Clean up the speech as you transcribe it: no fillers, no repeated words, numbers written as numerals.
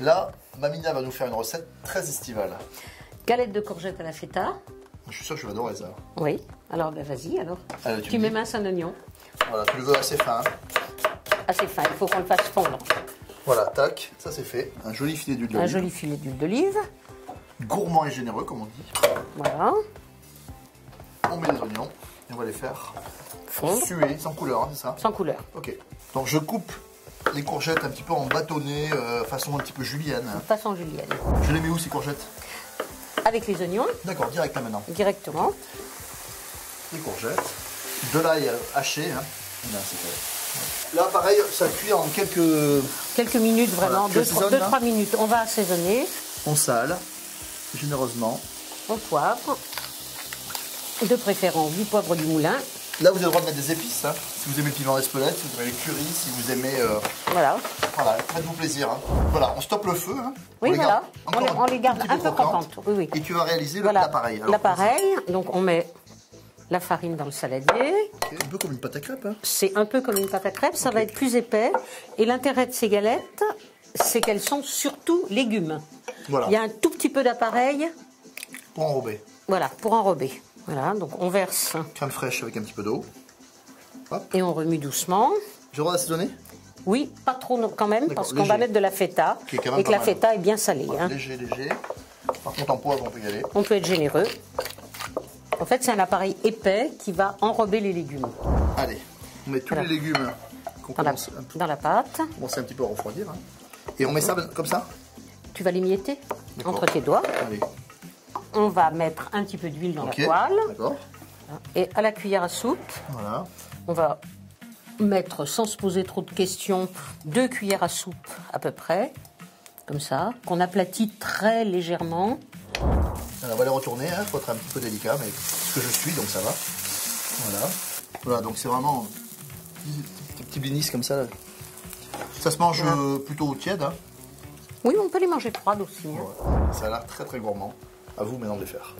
Là, Mamina va nous faire une recette très estivale. Galette de courgettes à la feta. Je suis sûr que je vais adorer ça. Oui, alors ben, vas-y alors. Allez, tu mets mince un oignon. Voilà, tu le veux assez fin. Hein. Assez fin, il faut qu'on le fasse fondre. Voilà, tac, ça c'est fait. Un joli filet d'huile d'olive. Un joli filet d'huile d'olive. Gourmand et généreux, comme on dit. Voilà. On met les oignons et on va les faire fondre. Suer, sans couleur, hein, c'est ça? Sans couleur. Ok. Donc je coupe les courgettes un petit peu en bâtonnet, façon un petit peu julienne. Hein. Façon julienne. Je les mets où ces courgettes? Avec les oignons. D'accord, direct là maintenant. Directement. Les courgettes. De l'ail haché. Hein. Là, là, pareil, ça cuit en quelques minutes, vraiment. 2-3 minutes. On va assaisonner. On sale, généreusement. On poivre. De préférence, du poivre du moulin. Là, vous avez le droit de mettre des épices. Hein. Si vous aimez le piment d'Espelette, si vous aimez le curry, si vous aimez... Voilà. Voilà, faites-vous plaisir. Hein. Voilà, on stoppe le feu. Hein. Oui, on voilà. On les garde un peu croquantes. Oui, oui. Et tu vas réaliser l'appareil. Voilà. L'appareil, donc on met la farine dans le saladier. C'est un peu comme une pâte à crêpes. Hein. C'est un peu comme une pâte à crêpes, ça va être plus épais. Et l'intérêt de ces galettes, c'est qu'elles sont surtout légumes. Voilà. Il y a un tout petit peu d'appareil. Pour enrober. Voilà, pour enrober. Voilà, donc on verse. Crème fraîche avec un petit peu d'eau. Et on remue doucement. J'ai le droit d'assaisonner? Oui, pas trop quand même, parce qu'on va mettre de la feta. Et que la feta est bien salée. Voilà, hein. Léger, léger. Par contre, en poivre, on peut y aller. On peut être généreux. En fait, c'est un appareil épais qui va enrober les légumes. Allez, on met tous les légumes dans la pâte. Bon, c'est un petit peu à refroidir. Hein. Et on met ça comme ça? Tu vas les mietter entre tes doigts. Allez. On va mettre un petit peu d'huile dans la poêle. D'accord. Et à la cuillère à soupe, voilà. On va mettre, sans se poser trop de questions, 2 cuillères à soupe à peu près, comme ça, qu'on aplatit très légèrement. Alors, on va les retourner, hein, faut être un petit peu délicat, mais ce que je suis, donc ça va. Voilà. Voilà, donc c'est vraiment des petits blinis comme ça. Là. Ça se mange plutôt au tiède. Hein. Oui, on peut les manger froides aussi. Hein. Ouais. Ça a l'air très gourmand. À vous maintenant de les faire.